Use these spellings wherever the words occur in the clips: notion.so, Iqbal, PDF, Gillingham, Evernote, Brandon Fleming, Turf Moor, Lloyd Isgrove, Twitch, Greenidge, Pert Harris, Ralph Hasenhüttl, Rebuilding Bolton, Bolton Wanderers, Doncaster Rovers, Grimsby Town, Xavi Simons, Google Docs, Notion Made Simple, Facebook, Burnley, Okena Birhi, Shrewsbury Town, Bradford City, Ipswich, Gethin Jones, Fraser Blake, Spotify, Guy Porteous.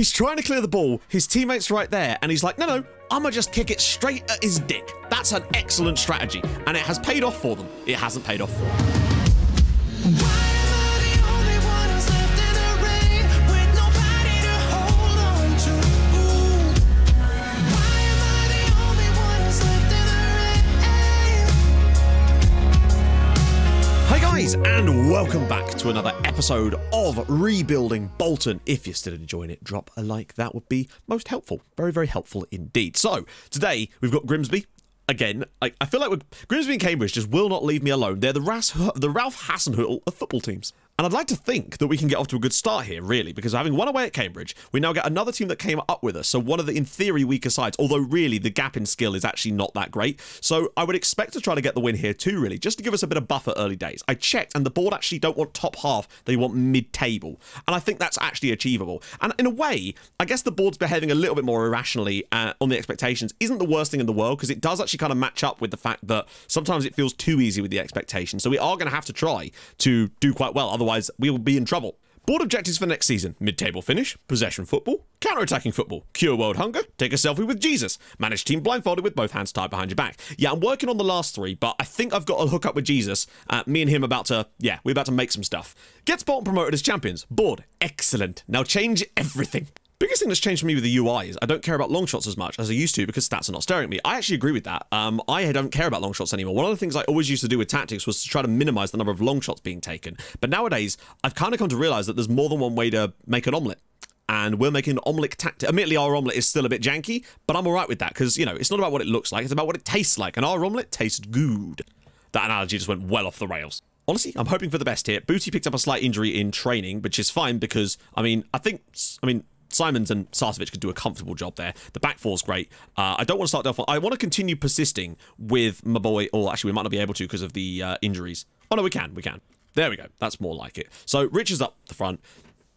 He's trying to clear the ball. His teammate's right there. And he's like, no, no, I'm going to just kick it straight at his dick. That's an excellent strategy. And it has paid off for them. It hasn't paid off for them. And welcome back to another episode of Rebuilding Bolton. If you're still enjoying it, drop a like. That would be most helpful. Very, very helpful indeed. So, today we've got Grimsby. Again, I feel like Grimsby and Cambridge just will not leave me alone. They're the Ralph Hasenhüttl of football teams. And I'd like to think that we can get off to a good start here, really, because having won away at Cambridge, we now get another team that came up with us. So one of the, in theory, weaker sides, although really the gap in skill is actually not that great. So I would expect to try to get the win here too, really, just to give us a bit of buffer early days. I checked, and the board actually don't want top half. They want mid-table. And I think that's actually achievable. And in a way, I guess the board's behaving a little bit more irrationally on the expectations isn't the worst thing in the world, because it does actually kind of match up with the fact that sometimes it feels too easy with the expectations. So we are going to have to try to do quite well. Otherwise, we will be in trouble. Board objectives for next season: mid-table finish, possession football, counter-attacking football, cure world hunger, take a selfie with Jesus, manage team blindfolded with both hands tied behind your back. Yeah, I'm working on the last three, but I think I've got a hook up with Jesus. Me and him about to, yeah, we're about to make some stuff. Gets Bolton promoted as champions. Board, excellent. Now change everything. Biggest thing that's changed for me with the UI is I don't care about long shots as much as I used to because stats are not staring at me. I actually agree with that. I don't care about long shots anymore. One of the things I always used to do with tactics was to try to minimize the number of long shots being taken. But nowadays, I've kind of come to realize that there's more than one way to make an omelette. And we're making an omelette tactic. Admittedly, our omelette is still a bit janky, but I'm all right with that because, you know, it's not about what it looks like. It's about what it tastes like. And our omelette tastes good. That analogy just went well off the rails. Honestly, I'm hoping for the best here. Booty picked up a slight injury in training, which is fine because, I mean, Simons and Sarcevic could do a comfortable job there. The back four's great. I don't want to start Delphine. I want to continue persisting with my boy. Or actually, we might not be able to because of the injuries. Oh, no, we can. We can. There we go. That's more like it. So, Rich is up the front.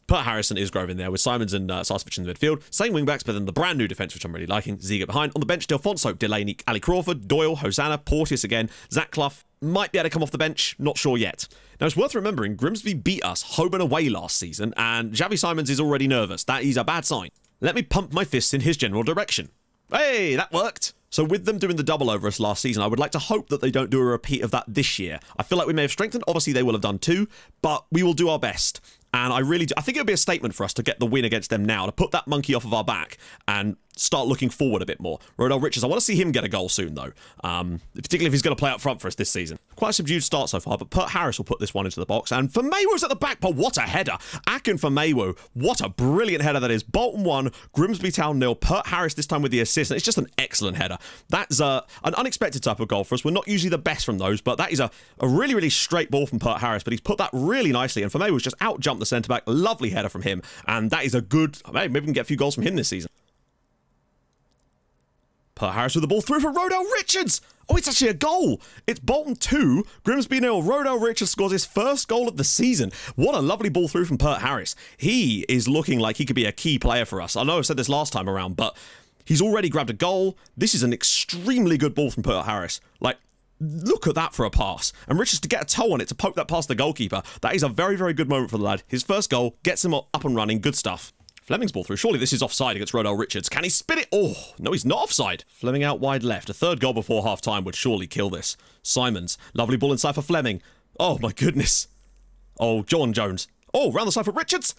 Pert Harrison is Grove in there with Simons and Sarcevic in the midfield. Same wingbacks, but then the brand new defence, which I'm really liking. Ziga behind. On the bench, Delphonso, Delaney, Ali Crawford, Doyle, Hosanna, Porteous again, Zach Clough. Might be able to come off the bench, not sure yet. Now, it's worth remembering, Grimsby beat us home and away last season, and Xavi Simons is already nervous. That is a bad sign. Let me pump my fists in his general direction. Hey, that worked. So with them doing the double over us last season, I would like to hope that they don't do a repeat of that this year. I feel like we may have strengthened. Obviously, they will have done too, but we will do our best. And I really do. I think it would be a statement for us to get the win against them now, to put that monkey off of our back and start looking forward a bit more. Rodell Richards, I want to see him get a goal soon, though, particularly if he's going to play up front for us this season. Quite a subdued start so far, but Pert Harris will put this one into the box. And Famewu's at the back, but what a header. Akin Famewu, what a brilliant header that is. Bolton 1, Grimsby Town 0, Pert Harris this time with the assist. And it's just an excellent header. That's an unexpected type of goal for us. We're not usually the best from those, but that is a really, really straight ball from Pert Harris, but he's put that really nicely. And Famewu's just out-jumped the centre-back. Lovely header from him. And that is a good... Hey, maybe we can get a few goals from him this season. Pert Harris with the ball through for Rodell Richards. Oh, it's actually a goal. It's Bolton 2, Grimsby 0. Rodell Richards scores his first goal of the season. What a lovely ball through from Pert Harris. He is looking like he could be a key player for us. I know I said this last time around, but he's already grabbed a goal. This is an extremely good ball from Pert Harris. Like, look at that for a pass. And Richards to get a toe on it to poke that past the goalkeeper. That is a very, very good moment for the lad. His first goal gets him up and running. Good stuff. Fleming's ball through. Surely this is offside against Rodell Richards. Can he spin it? Oh, no, he's not offside. Fleming out wide left. A third goal before half-time would surely kill this. Simons. Lovely ball inside for Fleming. Oh, my goodness. Oh, John Jones. Oh, round the side for Richards.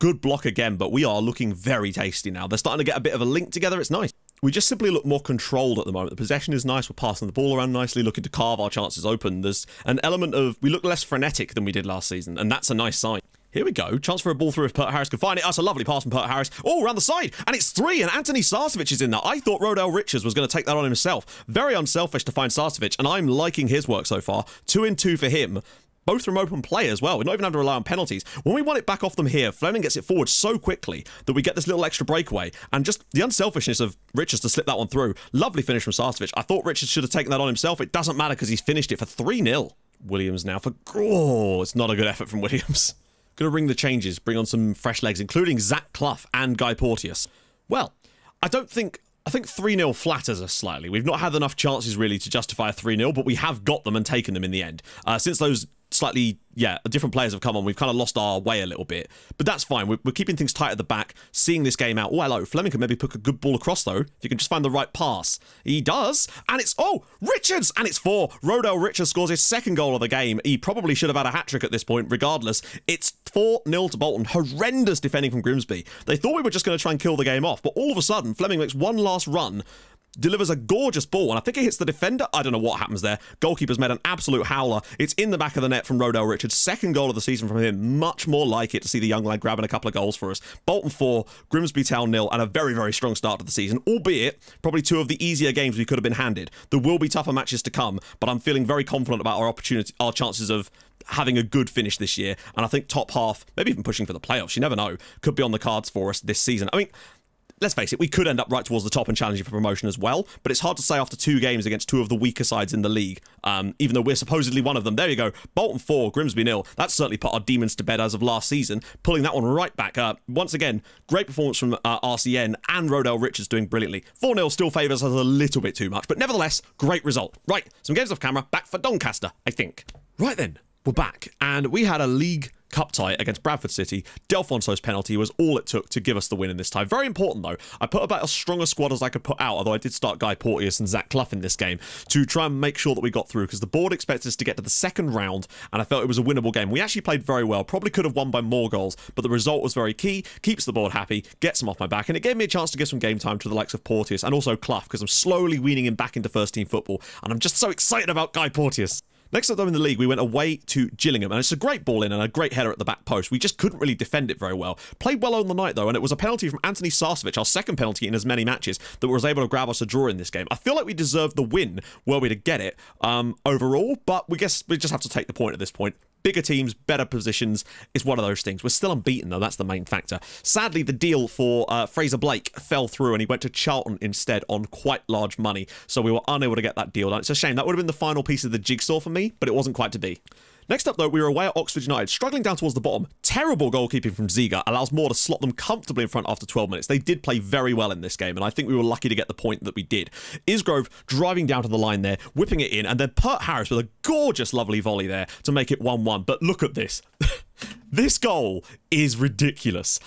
Good block again, but we are looking very tasty now. They're starting to get a bit of a link together. It's nice. We just simply look more controlled at the moment. The possession is nice. We're passing the ball around nicely, looking to carve our chances open. There's an element of we look less frenetic than we did last season, and that's a nice sign. Here we go. Chance for a ball through if Pert Harris can find it. That's a lovely pass from Pert Harris. Oh, around the side. And it's 3, and Anthony Sarcevic is in there. I thought Rodell Richards was going to take that on himself. Very unselfish to find Sarcevic, and I'm liking his work so far. 2 and 2 for him. Both from open play as well. We're not even having to rely on penalties. When we want it back off them here, Fleming gets it forward so quickly that we get this little extra breakaway. And just the unselfishness of Richards to slip that one through. Lovely finish from Sarcevic. I thought Richards should have taken that on himself. It doesn't matter because he's finished it for 3-0. Williams now for... Oh, it's not a good effort from Williams. Going to ring the changes, bring on some fresh legs, including Zach Clough and Guy Porteous. Well, I think 3-0 flatters us slightly. We've not had enough chances, really, to justify a 3-0, but we have got them and taken them in the end. Since those slightly, yeah, different players have come on. We've kind of lost our way a little bit, but that's fine. We're keeping things tight at the back, seeing this game out. Oh, hello. Fleming can maybe put a good ball across, though, if you can just find the right pass. He does, and it's, oh, Richards, and it's 4. Rodell Richards scores his second goal of the game. He probably should have had a hat-trick at this point, regardless. It's 4-0 to Bolton. Horrendous defending from Grimsby. They thought we were just going to try and kill the game off, but all of a sudden, Fleming makes one last run, delivers a gorgeous ball, and I think it hits the defender. I don't know what happens there. Goalkeeper's made an absolute howler. It's in the back of the net from Rodell Richards. Second goal of the season from him. Much more like it to see the young lad grabbing a couple of goals for us. Bolton 4, Grimsby Town 0, and a very, very strong start to the season, albeit probably 2 of the easier games we could have been handed. There will be tougher matches to come, but I'm feeling very confident about our opportunity, our chances of having a good finish this year, and I think top half, maybe even pushing for the playoffs, you never know, could be on the cards for us this season. I mean, let's face it, we could end up right towards the top and challenging for promotion as well, but it's hard to say after 2 games against 2 of the weaker sides in the league, even though we're supposedly one of them. There you go. Bolton 4, Grimsby 0. That's certainly put our demons to bed as of last season, pulling that one right back. Once again, great performance from RCN and Rodell Richards doing brilliantly. 4-0 still favours us a little bit too much, but nevertheless, great result. Right, some games off camera, back for Doncaster, I think. Right then, we're back, and we had a League Cup tie against Bradford City. Delphonso's penalty was all it took to give us the win in this tie. Very important, though. I put about as strong a squad as I could put out, although I did start Guy Porteous and Zach Clough in this game to try and make sure that we got through, because the board expected us to get to the second round, and I felt it was a winnable game. We actually played very well. Probably could have won by more goals, but the result was very key. Keeps the board happy, gets them off my back, and it gave me a chance to give some game time to the likes of Porteous and also Clough, because I'm slowly weaning him back into first-team football, and I'm just so excited about Guy Porteous. Next up, though, in the league, we went away to Gillingham, and it's a great ball in and a great header at the back post. We just couldn't really defend it very well. Played well on the night, though, and it was a penalty from Anthony Sarcevic, our second penalty in as many matches, that was able to grab us a draw in this game. I feel like we deserved the win were we to get it overall, but we guess we just have to take the point at this point. Bigger teams, better positions. It's one of those things. We're still unbeaten, though. That's the main factor. Sadly, the deal for Fraser Blake fell through, and he went to Charlton instead on quite large money. So we were unable to get that deal done. It's a shame. That would have been the final piece of the jigsaw for me, but it wasn't quite to be. Next up, though, we were away at Oxford United, struggling down towards the bottom. Terrible goalkeeping from Ziga allows Moore to slot them comfortably in front after 12 minutes. They did play very well in this game, and I think we were lucky to get the point that we did. Isgrove driving down to the line there, whipping it in, and then Pert Harris with a gorgeous, lovely volley there to make it 1-1. But look at this. This goal is ridiculous.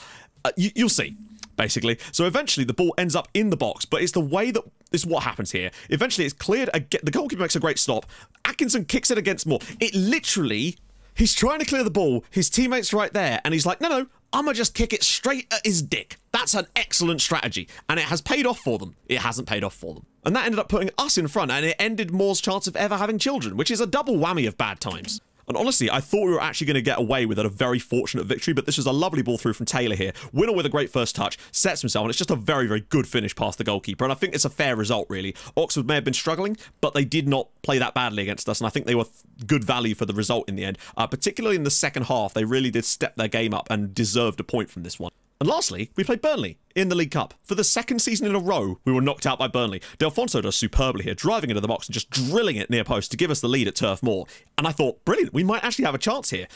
You'll see, basically. So eventually the ball ends up in the box, but it's the way that this is what happens here. Eventually it's cleared. The goalkeeper makes a great stop. Atkinson kicks it against Moore. It literally, he's trying to clear the ball. His teammate's right there. And he's like, no, no, I'm going to just kick it straight at his dick. That's an excellent strategy. And it has paid off for them. It hasn't paid off for them. And that ended up putting us in front. And it ended Moore's chance of ever having children, which is a double whammy of bad times. And honestly, I thought we were actually going to get away with it, a very fortunate victory, but this was a lovely ball through from Taylor here. Winner with a great first touch, sets himself, and it's just a very, very good finish past the goalkeeper. And I think it's a fair result, really. Oxford may have been struggling, but they did not play that badly against us, and I think they were good value for the result in the end. Particularly in the second half, they really did step their game up and deserved a point from this one. And lastly, we played Burnley in the League Cup. For the second season in a row, we were knocked out by Burnley. Delphonso does superbly here, driving into the box and just drilling it near post to give us the lead at Turf Moor. And I thought, brilliant, we might actually have a chance here.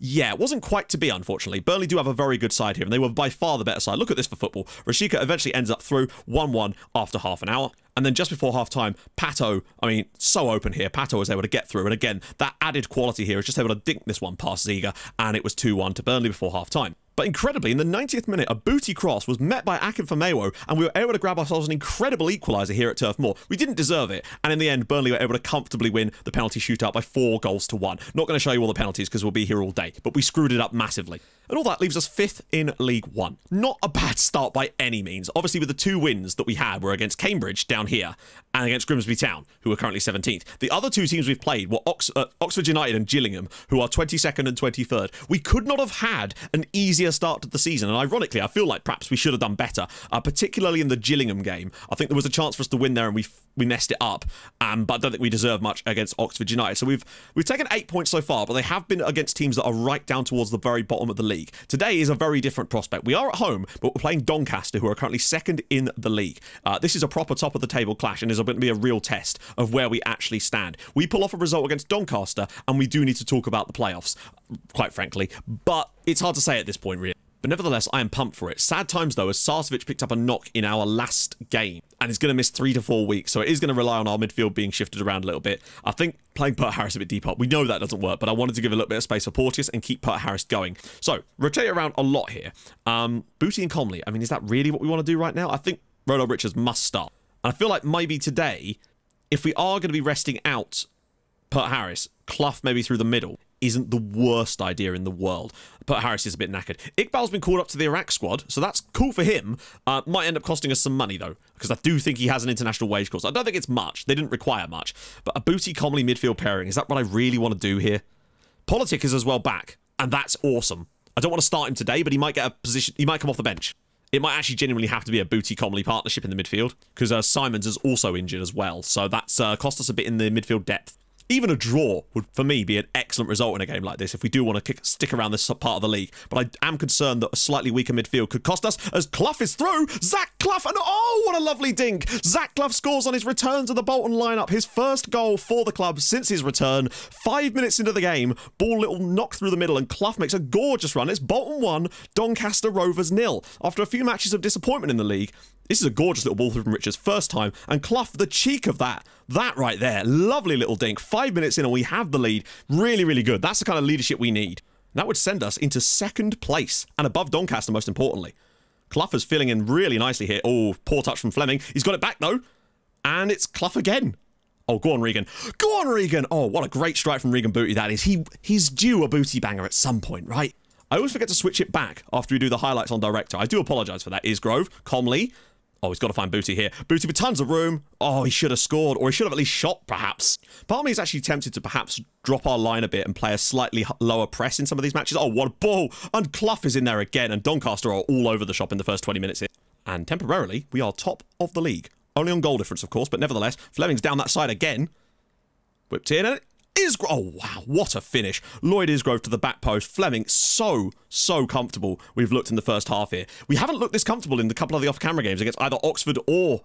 Yeah, it wasn't quite to be, unfortunately. Burnley do have a very good side here, and they were by far the better side. Look at this for football. Rashika eventually ends up through 1-1 after half an hour. And then just before half-time, Pato, I mean, so open here. Pato was able to get through. And again, that added quality here is just able to dink this one past Ziga, and it was 2-1 to Burnley before half-time. But incredibly, in the 90th minute, a booty cross was met by Akinfemewo, and we were able to grab ourselves an incredible equaliser here at Turf Moor. We didn't deserve it, and in the end, Burnley were able to comfortably win the penalty shootout by 4 goals to 1. Not going to show you all the penalties because we'll be here all day, but we screwed it up massively. And all that leaves us 5th in League One. Not a bad start by any means. Obviously, with the 2 wins that we had were against Cambridge down here and against Grimsby Town, who are currently 17th. The other 2 teams we've played were Oxford United and Gillingham, who are 22nd and 23rd. We could not have had an easier start to the season, and ironically, I feel like perhaps we should have done better, particularly in the Gillingham game. I think there was a chance for us to win there, and we messed it up, but I don't think we deserve much against Oxford United. So we've taken 8 points so far, but they have been against teams that are right down towards the very bottom of the league. Today is a very different prospect. We are at home, but we're playing Doncaster, who are currently 2nd in the league. This is a proper top-of-the-table clash and is going to be a real test of where we actually stand. We pull off a result against Doncaster, and we do need to talk about the playoffs, quite frankly. But it's hard to say at this point, really. But nevertheless, I am pumped for it. Sad times, though, as Sarcevic picked up a knock in our last game. and he's going to miss 3 to 4 weeks. So it is going to rely on our midfield being shifted around a little bit. I think playing Pert Harris a bit deeper, we know that doesn't work, but I wanted to give a little bit of space for Porteous and keep Pert Harris going. So rotate around a lot here. Booty and Comley. I mean, is that really what we want to do right now? I think Rodel Richards must start. And I feel like maybe today, if we are going to be resting out Pert Harris, Clough maybe through the middle isn't the worst idea in the world. But Harris is a bit knackered. Iqbal's been called up to the Iraq squad, so that's cool for him. Might end up costing us some money, though, because I do think he has an international wage course. I don't think it's much. They didn't require much. But a Booty-Comley midfield pairing, is that what I really want to do here? Politic is as well back, and that's awesome. I don't want to start him today, but he might get a position. He might come off the bench. It might actually genuinely have to be a Booty-Comley partnership in the midfield, because Simons is also injured as well, so that's cost us a bit in the midfield depth. Even a draw would, for me, be an excellent result in a game like this if we do want to stick around this part of the league. But I am concerned that a slightly weaker midfield could cost us as Clough is through. Zach Clough, and oh, what a lovely dink. Zach Clough scores on his return to the Bolton lineup. His first goal for the club since his return. 5 minutes into the game, ball little knock through the middle, and Clough makes a gorgeous run. It's Bolton 1, Doncaster Rovers 0. After a few matches of disappointment in the league, this is a gorgeous little ball through from Richards first time, and Clough, the cheek of that. That right there, lovely little dink. 5 minutes in and we have the lead. Really, really good. That's the kind of leadership we need. That would send us into second place and above Doncaster, most importantly. Clough is filling in really nicely here. Oh, poor touch from Fleming. He's got it back, though. And it's Clough again. Oh, go on, Regan. Go on, Regan. Oh, what a great strike from Regan Booty that is. He's due a booty banger at some point, right? I always forget to switch it back after we do the highlights on Director. I do apologise for that. Isgrove, Comley. Oh, he's got to find Booty here. Booty with tons of room. Oh, he should have scored, or he should have at least shot, perhaps. Part of me is actually tempted to perhaps drop our line a bit and play a slightly lower press in some of these matches. Oh, what a ball! And Clough is in there again, and Doncaster are all over the shop in the first 20 minutes here. And temporarily, we are top of the league. Only on goal difference, of course, but nevertheless, Fleming's down that side again. Whipped in, and it is... Oh, wow, what a finish. Lloyd Isgrove to the back post. Fleming, so comfortable we've looked in the first half here. We haven't looked this comfortable in the couple of the off-camera games against either Oxford or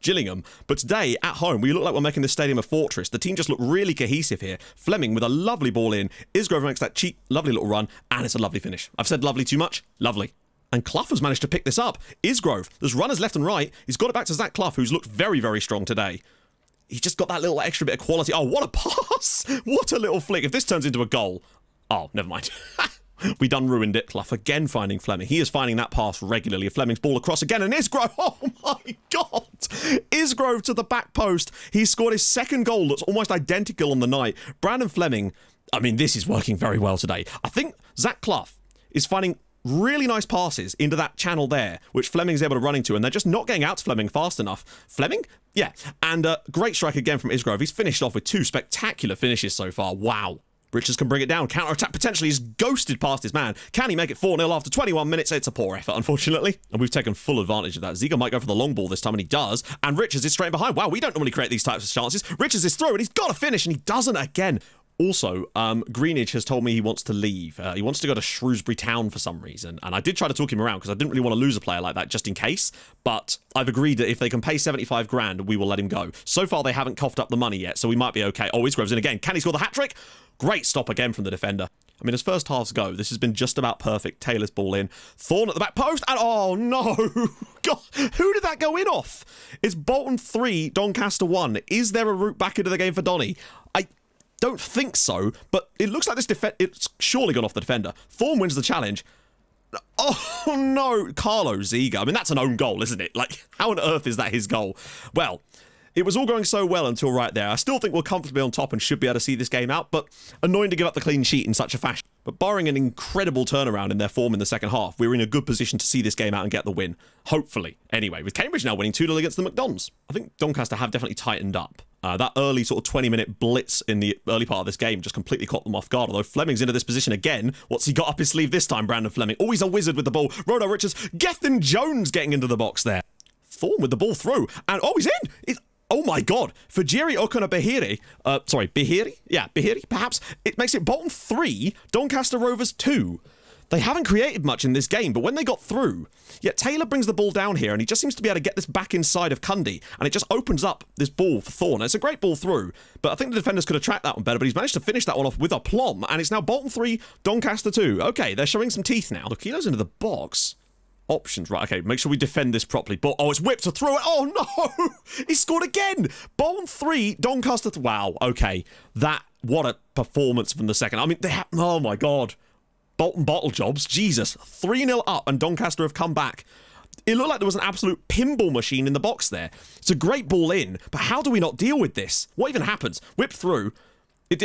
Gillingham. But today, at home, we look like we're making this stadium a fortress. The team just looked really cohesive here. Fleming with a lovely ball in. Isgrove makes that cheap, lovely little run, and it's a lovely finish. I've said lovely too much. Lovely. And Clough has managed to pick this up. Isgrove, there's runners left and right. He's got it back to Zach Clough, who's looked very, very strong today. He's just got that little extra bit of quality. Oh, what a pass! What a little flick. If this turns into a goal... Oh, never mind. We done ruined it. Clough again finding Fleming. He is finding that pass regularly. Fleming's ball across again, and Isgrove. Oh, my God. Isgrove to the back post. He scored his second goal that's almost identical on the night. Brandon Fleming, I mean, this is working very well today. I think Zach Clough is finding really nice passes into that channel there, which Fleming's able to run into, and they're just not getting out to Fleming fast enough. Fleming? Yeah. And a great strike again from Isgrove. He's finished off with two spectacular finishes so far. Wow. Richards can bring it down. Counter-attack potentially is ghosted past his man. Can he make it 4-0 after 21 minutes? It's a poor effort, unfortunately. And we've taken full advantage of that. Ziga might go for the long ball this time, and he does. And Richards is straight behind. Wow, we don't normally create these types of chances. Richards is through, and he's got to finish, and he doesn't again. Also, Greenidge has told me he wants to leave. He wants to go to Shrewsbury Town for some reason. And I did try to talk him around because I didn't really want to lose a player like that just in case. But I've agreed that if they can pay 75 grand, we will let him go. So far, they haven't coughed up the money yet, so we might be okay. Oh, Isgrove's in again. Can he score the hat-trick? Great stop again from the defender. I mean, as first halves go, this has been just about perfect. Taylor's ball in. Thorne at the back post. And oh, no. God, who did that go in off? It's Bolton 3, Doncaster 1. Is there a route back into the game for Donny? I don't think so, but it looks like this it's surely gone off the defender. Thorne wins the challenge. Oh, no. Carlo Ziga. I mean, that's an own goal, isn't it? Like, how on earth is that his goal? Well, it was all going so well until right there. I still think we're comfortably on top and should be able to see this game out, but annoying to give up the clean sheet in such a fashion. But barring an incredible turnaround in their form in the second half, we're in a good position to see this game out and get the win. Hopefully. Anyway, with Cambridge now winning 2-0 against the McDons. I think Doncaster have definitely tightened up. That early sort of 20-minute blitz in the early part of this game just completely caught them off guard. Although Fleming's into this position again. What's he got up his sleeve this time, Brandon Fleming? Always a wizard with the ball. Rodel Richards, Gethin Jones getting into the box there. Thorne with the ball through. And, oh, he's in! Oh, my God. Fajiri Okunabahiri. Sorry, Bahiri? Yeah, Bahiri, perhaps. It makes it Bolton 3, Doncaster Rovers 2. They haven't created much in this game, but when they got through, yet Taylor brings the ball down here, and he just seems to be able to get this back inside of Cundy, and it just opens up this ball for Thorne. It's a great ball through, but I think the defenders could have tracked that one better, but he's managed to finish that one off with aplomb, and it's now Bolton 3, Doncaster 2. Okay, they're showing some teeth now. Look, he goes into the box. Options. Right, okay, make sure we defend this properly. But oh, it's whipped to throw it. Oh, no! He scored again! Bolton 3, Doncaster... Wow, okay. That... What a performance from the second. I mean, they have... Oh, my God. Bolton bottle jobs. Jesus. 3-0 up, and Doncaster have come back. It looked like there was an absolute pinball machine in the box there. It's a great ball in, but how do we not deal with this? What even happens? Whip through...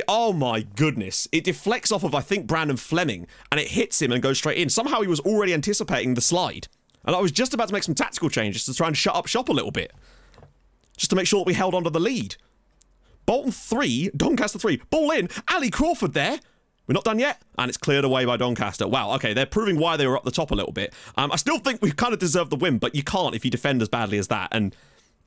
oh my goodness. It deflects off of, I think, Brandon Fleming, and it hits him and goes straight in. Somehow he was already anticipating the slide. And I was just about to make some tactical changes to try and shut up shop a little bit. Just to make sure that we held onto the lead. Bolton 3, Doncaster 3. Ball in. Ali Crawford there. We're not done yet. And it's cleared away by Doncaster. Wow, okay, they're proving why they were up the top a little bit. I still think we kind of deserve the win, but you can't if you defend as badly as that. And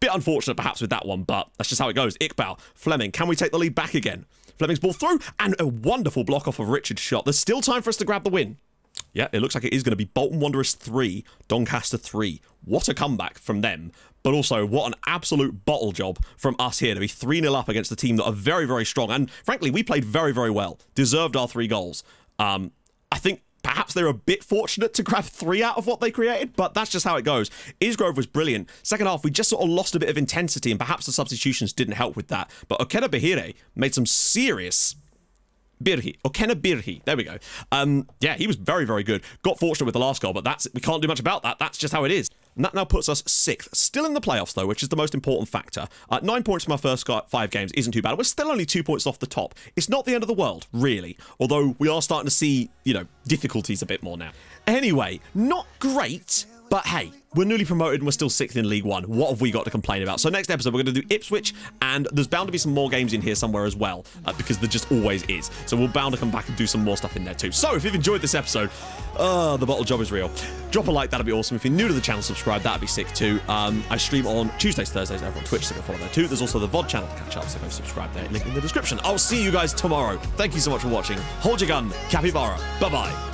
bit unfortunate perhaps with that one, but that's just how it goes. Iqbal, Fleming, can we take the lead back again? Fleming's ball through, and a wonderful block off of Richard's shot. There's still time for us to grab the win. Yeah, it looks like it is going to be Bolton Wanderers 3, Doncaster 3. What a comeback from them, but also what an absolute bottle job from us here to be 3-0 up against a team that are very, very strong. And frankly, we played very, very well. Deserved our 3 goals. I think perhaps they're a bit fortunate to grab 3 out of what they created, but that's just how it goes. Isgrove was brilliant. Second half, we just sort of lost a bit of intensity, and perhaps the substitutions didn't help with that. But Okena Birhi made some serious... Okena Birhi. There we go. Yeah, he was very, very good. Got fortunate with the last goal, but that's we can't do much about that. That's just how it is. And that now puts us 6th. Still in the playoffs, though, which is the most important factor. 9 points from our first 5 games isn't too bad. We're still only 2 points off the top. It's not the end of the world, really. Although we are starting to see, you know, difficulties a bit more now. Anyway, not great, but hey, we're newly promoted and we're still 6th in League One. What have we got to complain about? So next episode, we're going to do Ipswich, and there's bound to be some more games in here somewhere as well, because there just always is. So we're bound to come back and do some more stuff in there too. So if you've enjoyed this episode, the bottle job is real. Drop a like, that'd be awesome. If you're new to the channel, subscribe, that'd be sick too. I stream on Tuesdays, Thursdays over on Twitch, so go follow there too. There's also the VOD channel to catch up, so go subscribe there, link in the description. I'll see you guys tomorrow. Thank you so much for watching. Hold your gun, capybara. Bye-bye.